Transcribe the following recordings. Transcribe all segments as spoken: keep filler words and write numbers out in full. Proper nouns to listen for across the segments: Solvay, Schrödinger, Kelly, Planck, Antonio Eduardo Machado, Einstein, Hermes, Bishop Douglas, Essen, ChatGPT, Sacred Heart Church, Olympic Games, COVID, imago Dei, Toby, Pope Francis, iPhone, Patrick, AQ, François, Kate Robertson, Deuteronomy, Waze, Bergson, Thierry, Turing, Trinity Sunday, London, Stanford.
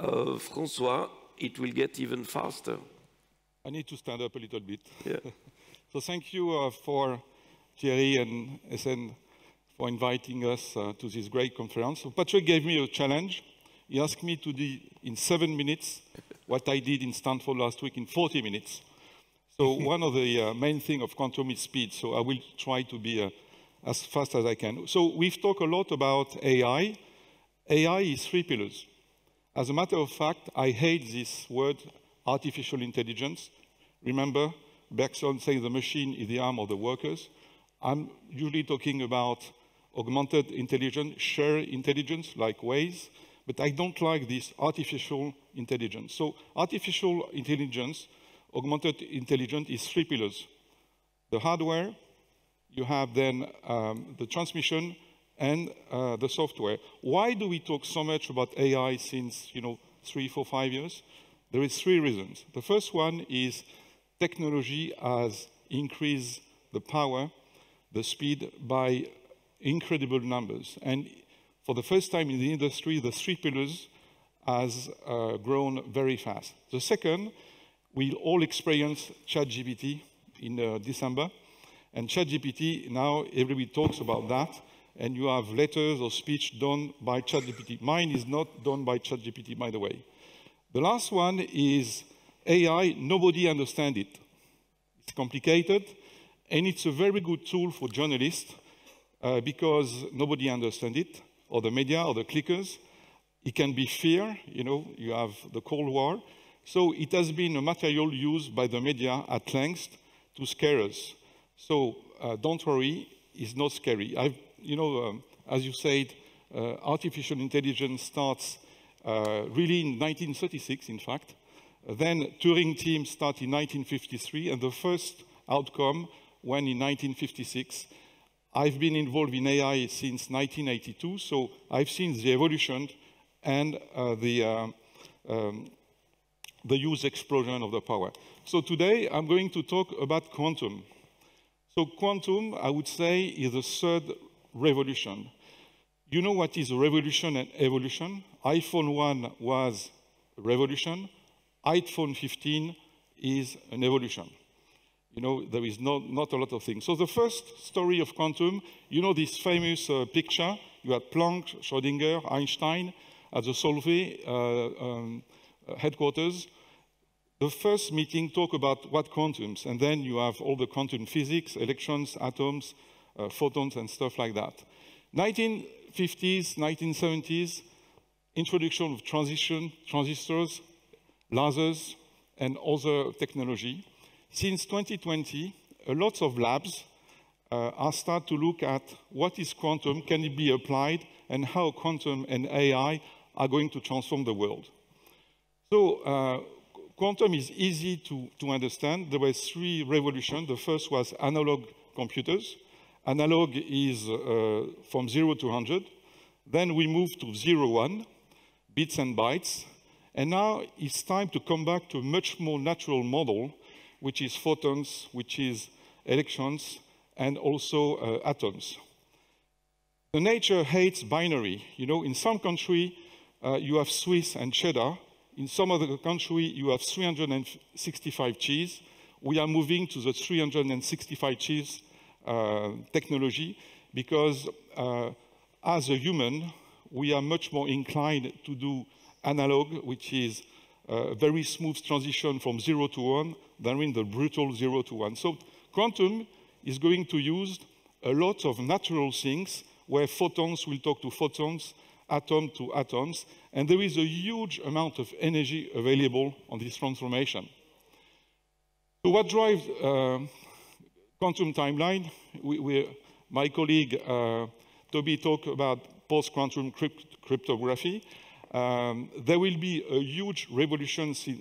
Uh, François, it will get even faster. I need to stand up a little bit. Yeah. So thank you uh, for Thierry and Essen for inviting us uh, to this great conference. So Patrick gave me a challenge. He asked me to do in seven minutes what I did in Stanford last week in forty minutes. So one of the uh, main things of quantum is speed, so I will try to be uh, as fast as I can. So we've talked a lot about A I. A I is three pillars. As a matter of fact, I hate this word artificial intelligence. Remember, Bergson says the machine is the arm of the workers. I'm usually talking about augmented intelligence, shared intelligence like Waze, but I don't like this artificial intelligence. So artificial intelligence, augmented intelligence is three pillars. The hardware, you have then um, the transmission, and uh, the software. Why do we talk so much about A I since, you know, three, four, five years? There is three reasons. The first one is technology has increased the power, the speed by incredible numbers. And for the first time in the industry, the three pillars has uh, grown very fast. The second, we all experience ChatGPT in uh, December. And ChatGPT, now everybody talks about that. And you have letters or speech done by ChatGPT. Mine is not done by ChatGPT, by the way. The last one is A I, nobody understands it. It's complicated, and it's a very good tool for journalists uh, because nobody understands it, or the media, or the clickers. It can be fear, you know, you have the Cold War. So it has been a material used by the media at length to scare us. So uh, don't worry, it's not scary. I've You know, um, as you said, uh, artificial intelligence starts uh, really in nineteen thirty-six, in fact. Uh, then Turing team started in nineteen fifty-three, and the first outcome went in nineteen fifty-six. I've been involved in A I since nineteen eighty-two, so I've seen the evolution and uh, the, uh, um, the huge explosion of the power. So today, I'm going to talk about quantum. So quantum, I would say, is the third revolution. You know what is revolution and evolution? iPhone one was a revolution. iPhone fifteen is an evolution. You know, there is not, not a lot of things. So the first story of quantum, you know this famous uh, picture. You had Planck, Schrödinger, Einstein at the Solvay uh, um, headquarters. The first meeting talk about what quantums, and then you have all the quantum physics, electrons, atoms, Uh, photons and stuff like that. nineteen fifties, nineteen seventies, introduction of transition, transistors, lasers, and other technology. Since twenty twenty, uh, lots of labs uh, are start to look at what is quantum, can it be applied, and how quantum and A I are going to transform the world. So uh, quantum is easy to, to understand. There were three revolutions. The first was analog computers. Analog is uh, from zero to one hundred. Then we move to zero, one, bits and bytes. And now it's time to come back to a much more natural model, which is photons, which is electrons, and also uh, atoms. The nature hates binary. You know, in some country, uh, you have Swiss and cheddar. In some other country, you have three hundred sixty-five cheese. We are moving to the three hundred sixty-five cheese Uh, technology, because uh, as a human, we are much more inclined to do analog, which is a very smooth transition from zero to one, than in the brutal zero to one. So quantum is going to use a lot of natural things where photons will talk to photons, atom to atoms, and there is a huge amount of energy available on this transformation. So what drives uh, quantum timeline? We, we, my colleague uh, Toby talked about post-quantum crypt cryptography. Um, there will be a huge revolution uh,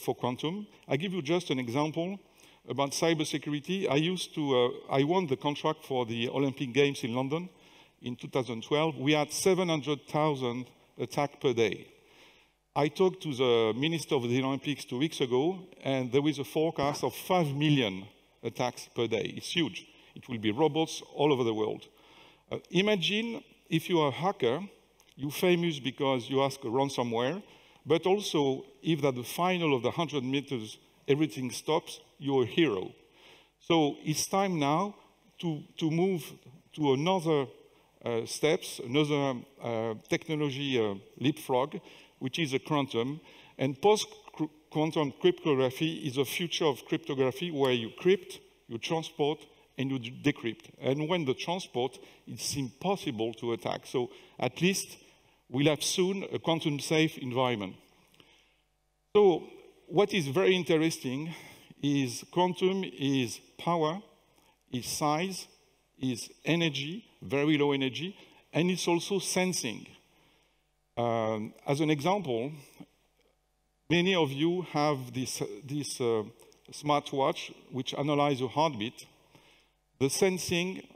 for quantum. I give you just an example about cybersecurity. I used to, uh, I won the contract for the Olympic Games in London in two thousand twelve. We had seven hundred thousand attacks per day. I talked to the Minister of the Olympics two weeks ago, and there was a forecast of five million attacks per day. It's huge. It will be robots all over the world. Uh, imagine if you are a hacker, you're famous because you ask a ransomware, But also, if at the final of the one hundred meters everything stops, you're a hero. So it's time now to, to move to another uh, steps, another uh, technology uh, leapfrog, which is a quantum. And post-quantum cryptography is a future of cryptography where you crypt, you transport, and you decrypt. And when the transport, it's impossible to attack. So at least we'll have soon a quantum-safe environment. So what is very interesting is quantum is power, is size, is energy, very low energy, and it's also sensing. Um, as an example, many of you have this, this uh, smartwatch which analyzes your heartbeat. The sensing,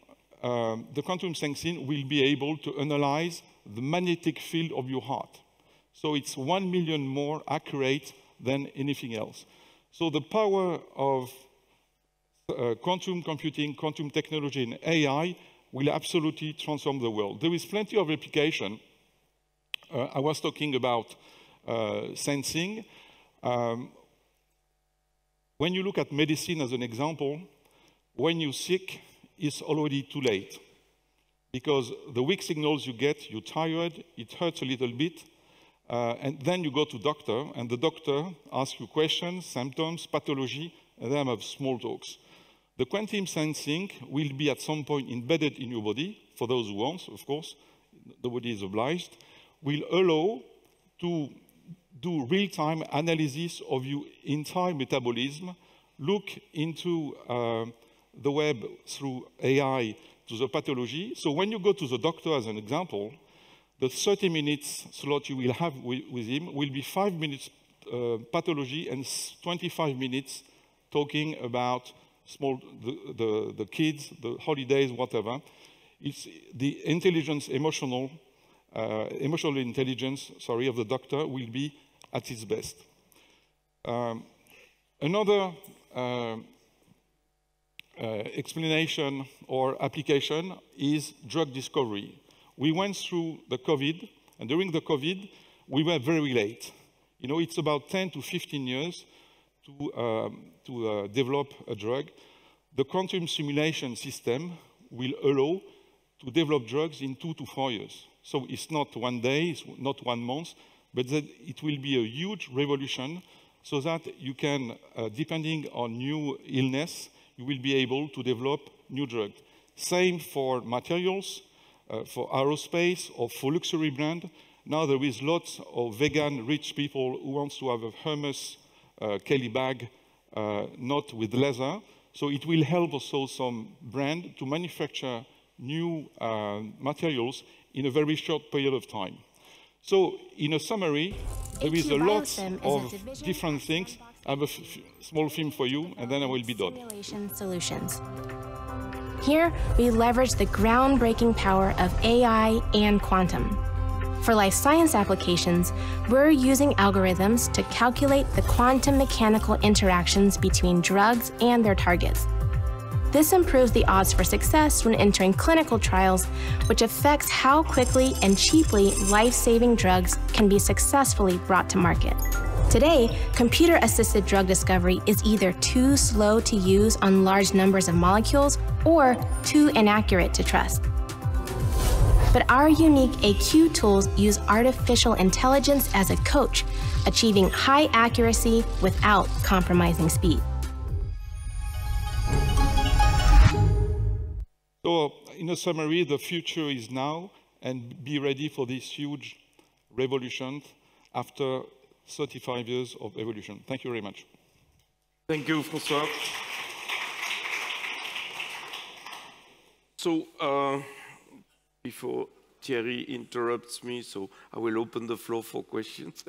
uh, the quantum sensing will be able to analyze the magnetic field of your heart. So it's one million more accurate than anything else. So the power of uh, quantum computing, quantum technology, and A I will absolutely transform the world. There is plenty of application. Uh, I was talking about uh, sensing. Um, when you look at medicine as an example, when you're sick, it's already too late. Because the weak signals you get, you're tired, it hurts a little bit, uh, and then you go to doctor, and the doctor asks you questions, symptoms, pathology, and then have small talks. The quantum sensing will be at some point embedded in your body, for those who want, of course, nobody is obliged, will allow to do real-time analysis of your entire metabolism, look into uh, the web through A I, to the pathology. So when you go to the doctor, as an example, the thirty minutes slot you will have with, with him will be five minutes uh, pathology and twenty-five minutes talking about small, the, the, the kids, the holidays, whatever. It's the intelligence, emotional, uh, emotional intelligence, sorry, of the doctor will be at its best. Um, another uh, Uh, explanation or application is drug discovery. We went through the COVID, and during the COVID, we were very late. You know, it's about ten to fifteen years to, um, to uh, develop a drug. The quantum simulation system will allow to develop drugs in two to four years. So it's not one day, it's not one month, but that it will be a huge revolution so that you can, uh, depending on new illness, you will be able to develop new drugs. Same for materials, uh, for aerospace, or for luxury brand. Now there is lots of vegan rich people who want to have a Hermes uh, Kelly bag, uh, not with leather. So it will help also some brand to manufacture new uh, materials in a very short period of time. So in a summary, there is a lot of different things. I have a f small film for you, and then I will be done. Simulation solutions. Here, we leverage the groundbreaking power of A I and quantum. For life science applications, we're using algorithms to calculate the quantum mechanical interactions between drugs and their targets. This improves the odds for success when entering clinical trials, which affects how quickly and cheaply life-saving drugs can be successfully brought to market. Today, computer-assisted drug discovery is either too slow to use on large numbers of molecules or too inaccurate to trust. But our unique A Q tools use artificial intelligence as a coach, achieving high accuracy without compromising speed. So, in a summary, the future is now, and be ready for this huge revolution after thirty-five years of evolution. Thank you very much. Thank you, François. So, uh, before Thierry interrupts me, so I will open the floor for questions.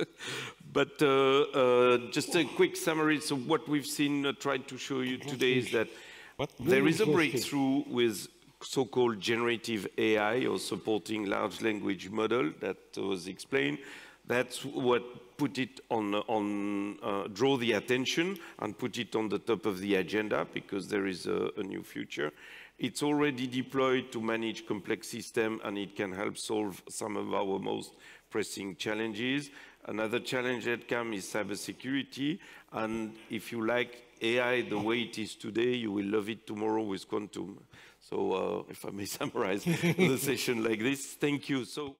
But uh, uh, just a quick summary. So what we've seen, uh, tried to show you today is that what? there is a breakthrough with so-called generative A I or supporting large language model that was explained. That's what put it on, on uh, draw the attention and put it on the top of the agenda because there is a, a new future. It's already deployed to manage complex systems, and it can help solve some of our most pressing challenges. Another challenge that comes is cybersecurity, and if you like A I the way it is today, you will love it tomorrow with quantum. So uh, if I may summarize the session like this, thank you. So.